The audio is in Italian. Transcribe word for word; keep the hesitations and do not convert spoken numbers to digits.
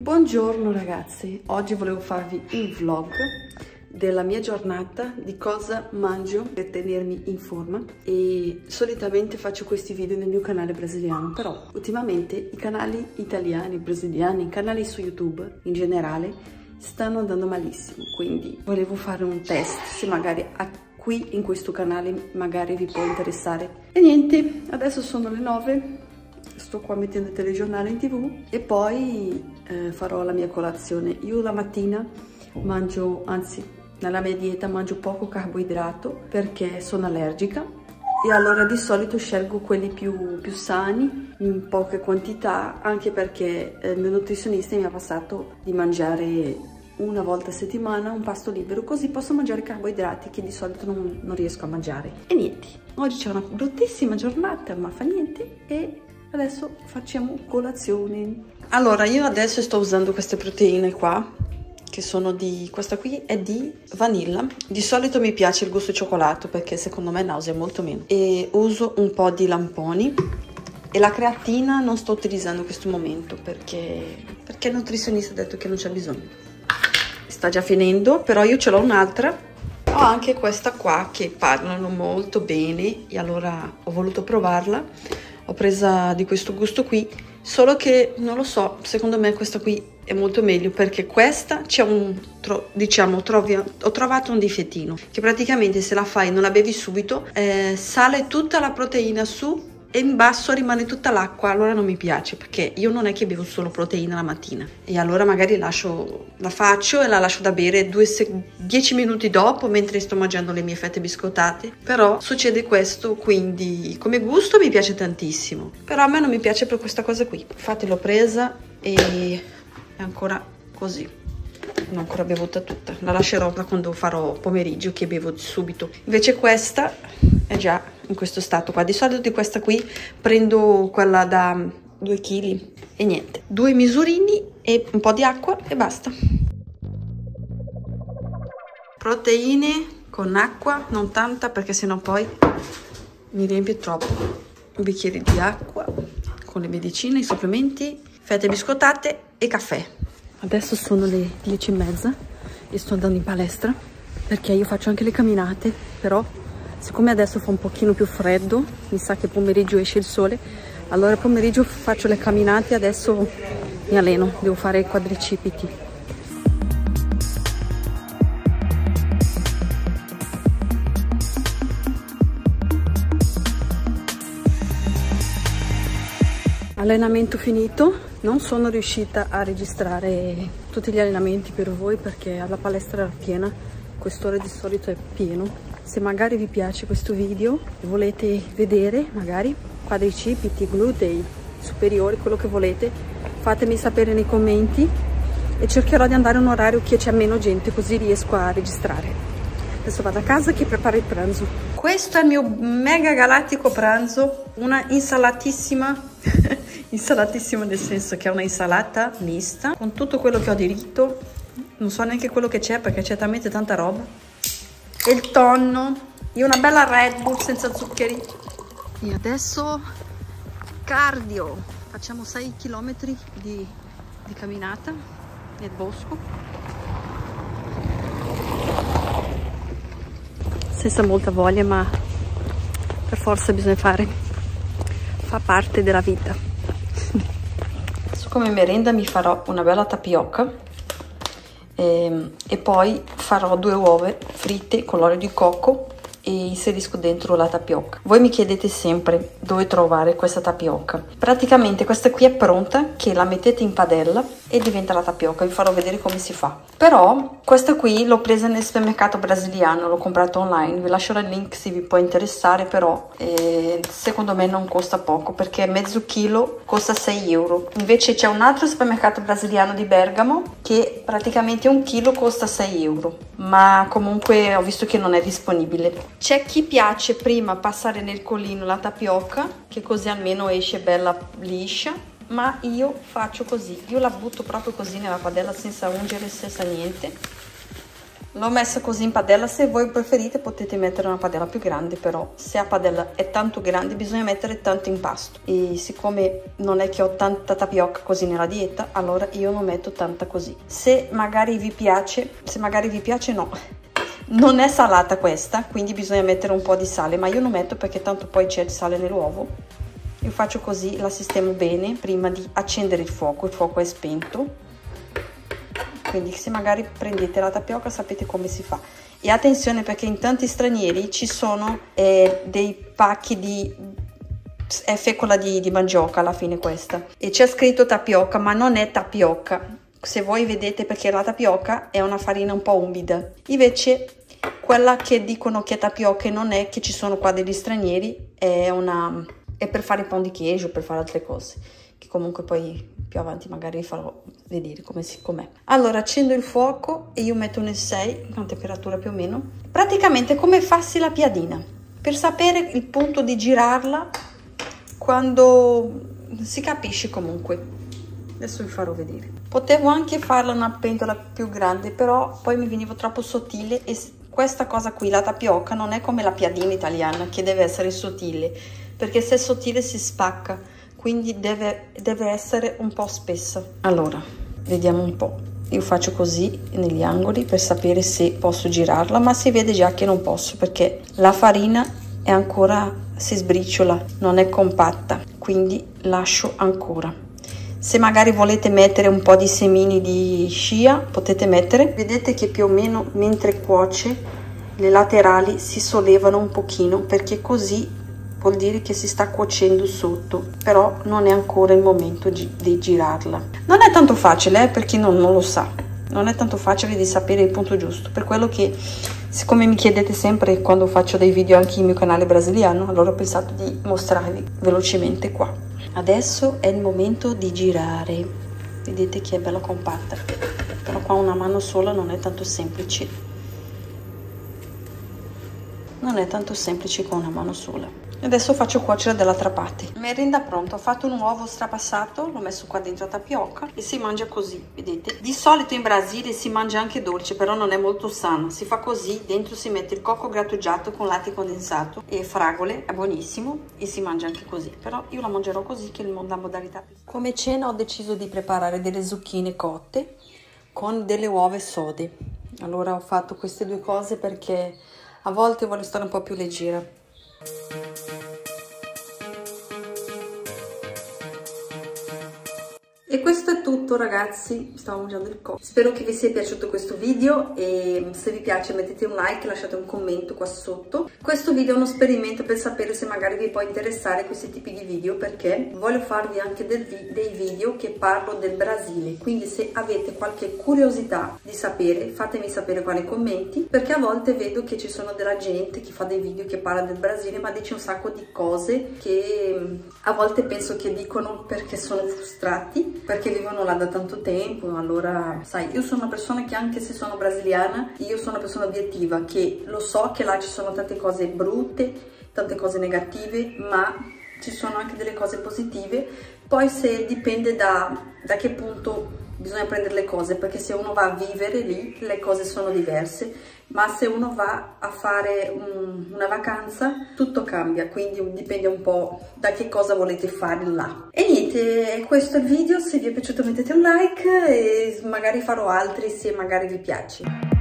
Buongiorno ragazzi, oggi volevo farvi il vlog della mia giornata, di cosa mangio per tenermi in forma. E solitamente faccio questi video nel mio canale brasiliano, però ultimamente i canali italiani, brasiliani, i canali su YouTube in generale stanno andando malissimo, quindi volevo fare un test se magari a qui in questo canale magari vi può interessare. E niente, adesso sono le nove, sto qua mettendo il telegiornale in tv e poi eh, farò la mia colazione. Io la mattina mangio, anzi nella mia dieta mangio poco carboidrato perché sono allergica, e allora di solito scelgo quelli più, più sani in poche quantità, anche perché eh, il mio nutrizionista mi ha passato di mangiare una volta a settimana un pasto libero, così posso mangiare carboidrati che di solito non, non riesco a mangiare. E niente, oggi c'è una bruttissima giornata, ma fa niente, e adesso facciamo colazione. Allora, io adesso sto usando queste proteine qua, che sono di... questa qui è di vanilla. Di solito mi piace il gusto di cioccolato perché secondo me nausea molto meno. E uso un po' di lamponi. E la creatina non sto utilizzando in questo momento perché... perché il nutrizionista ha detto che non c'è bisogno. Sta già finendo, però io ce l'ho un'altra. Ho anche questa qua che parlano molto bene e allora ho voluto provarla. Ho presa di questo gusto qui, solo che non lo so, secondo me questa qui è molto meglio perché questa c'è un, tro, diciamo, trovi, ho trovato un difettino, che praticamente se la fai e non la bevi subito, eh, sale tutta la proteina su e in basso rimane tutta l'acqua, allora non mi piace perché io non è che bevo solo proteina la mattina, e allora magari lascio, la faccio e la lascio da bere dieci minuti dopo mentre sto mangiando le mie fette biscottate, però succede questo. Quindi come gusto mi piace tantissimo, però a me non mi piace per questa cosa qui. Infatti l'ho presa e è ancora così, non ho ancora bevuta tutta, la lascerò quando farò pomeriggio che bevo subito. Invece questa è già in questo stato qua. Di solito di questa qui prendo quella da due chili e niente, due misurini e un po' di acqua e basta. Proteine con acqua, non tanta perché sennò poi mi riempie troppo. Un bicchiere di acqua con le medicine, i supplementi, fette biscottate e caffè. Adesso sono le dieci e mezza e sto andando in palestra perché io faccio anche le camminate, però siccome adesso fa un pochino più freddo, mi sa che pomeriggio esce il sole, allora pomeriggio faccio le camminate. Adesso mi alleno, devo fare i quadricipiti. Allenamento finito. Non sono riuscita a registrare tutti gli allenamenti per voi perché alla palestra era piena, quest'ora di solito è pieno. Se magari vi piace questo video e volete vedere magari quadricipiti, glutei, superiori, quello che volete, fatemi sapere nei commenti e cercherò di andare a un orario che c'è meno gente, così riesco a registrare. Adesso vado a casa che preparo il pranzo. Questo è il mio mega galattico pranzo, una insalatissima, insalatissima nel senso che è una insalata mista con tutto quello che ho diritto, non so neanche quello che c'è perché c'è talmente tanta roba. Il tonno e una bella Red Bull senza zuccheri. E adesso cardio, facciamo sei chilometri di, di camminata nel bosco senza molta voglia, ma per forza bisogna fare, fa parte della vita. Adesso come merenda mi farò una bella tapioca e, e poi farò due uova fritte con l'olio di cocco e inserisco dentro la tapioca. Voi mi chiedete sempre dove trovare questa tapioca. Praticamente questa qui è pronta, che la mettete in padella e diventa la tapioca, vi farò vedere come si fa. Però questa qui l'ho presa nel supermercato brasiliano, l'ho comprata online, vi lascerò il link se vi può interessare, però eh, secondo me non costa poco perché mezzo chilo costa sei euro. Invece c'è un altro supermercato brasiliano di Bergamo che praticamente un chilo costa sei euro, ma comunque ho visto che non è disponibile. C'è chi piace prima passare nel colino la tapioca, che così almeno esce bella liscia, ma io faccio così, io la butto proprio così nella padella senza ungere, senza niente. L'ho messo così in padella, se voi preferite potete mettere una padella più grande, però se la padella è tanto grande bisogna mettere tanto impasto e siccome non è che ho tanta tapioca così nella dieta, allora io non metto tanta così. Se magari vi piace, se magari vi piace no, non è salata questa, quindi bisogna mettere un po' di sale, ma io non metto perché tanto poi c'è il sale nell'uovo. Io faccio così, la sistemo bene prima di accendere il fuoco, il fuoco è spento. Quindi se magari prendete la tapioca sapete come si fa. E attenzione perché in tanti stranieri ci sono eh, dei pacchi di... è fecola di, di mandioca alla fine questa. E c'è scritto tapioca, ma non è tapioca. Se voi vedete, perché la tapioca è una farina un po' umida. Invece quella che dicono che è tapioca e non è, che ci sono qua degli stranieri, è una... e per fare il pan di queijo, per fare altre cose, che comunque poi più avanti magari vi farò vedere come si com'è. Allora accendo il fuoco e io metto nel sei, una temperatura più o meno. Praticamente come farsi la piadina, per sapere il punto di girarla quando si capisce comunque. Adesso vi farò vedere. Potevo anche farla una pentola più grande, però poi mi veniva troppo sottile e questa cosa qui, la tapioca, non è come la piadina italiana che deve essere sottile. Perché se è sottile si spacca, quindi deve, deve essere un po' spessa. Allora, vediamo un po'. Io faccio così negli angoli per sapere se posso girarla, ma si vede già che non posso perché la farina è ancora, si sbriciola, non è compatta, quindi lascio ancora. Se magari volete mettere un po' di semini di chia, potete mettere. Vedete che più o meno mentre cuoce le laterali si sollevano un pochino perché così vuol dire che si sta cuocendo sotto, però non è ancora il momento di, di girarla. Non è tanto facile, eh, per chi non, non lo sa, non è tanto facile di sapere il punto giusto, per quello che, siccome mi chiedete sempre quando faccio dei video anche in mio canale brasiliano, allora ho pensato di mostrarvi velocemente qua. Adesso è il momento di girare, vedete che è bella compatta, però qua una mano sola non è tanto semplice, non è tanto semplice con una mano sola. Adesso faccio cuocere dall'altra parte. Merenda pronta, ho fatto un uovo strapassato, l'ho messo qua dentro la tapioca e si mangia così, vedete? Di solito in Brasile si mangia anche dolce, però non è molto sano. Si fa così, dentro si mette il cocco grattugiato con latte condensato e fragole, è buonissimo e si mangia anche così. Però io la mangerò così che è la modalità più. Come cena ho deciso di preparare delle zucchine cotte con delle uova e sode. Allora ho fatto queste due cose perché a volte voglio stare un po' più leggera. E questo è tutto ragazzi, stavo mangiando il cocco. Spero che vi sia piaciuto questo video e se vi piace mettete un like, lasciate un commento qua sotto. Questo video è uno esperimento per sapere se magari vi può interessare questi tipi di video, perché voglio farvi anche del vi dei video che parlo del Brasile, quindi se avete qualche curiosità di sapere fatemi sapere qua nei commenti, perché a volte vedo che ci sono della gente che fa dei video che parla del Brasile ma dice un sacco di cose che a volte penso che dicono perché sono frustrati, perché vivono là da tanto tempo. Allora sai, io sono una persona che anche se sono brasiliana, io sono una persona obiettiva, che lo so che là ci sono tante cose brutte, tante cose negative, ma ci sono anche delle cose positive, poi se dipende da, da che punto bisogna prendere le cose, perché se uno va a vivere lì le cose sono diverse, ma se uno va a fare un, una vacanza tutto cambia, quindi dipende un po' da che cosa volete fare là. E niente, questo è il video, se vi è piaciuto mettete un like e magari farò altri se magari vi piace.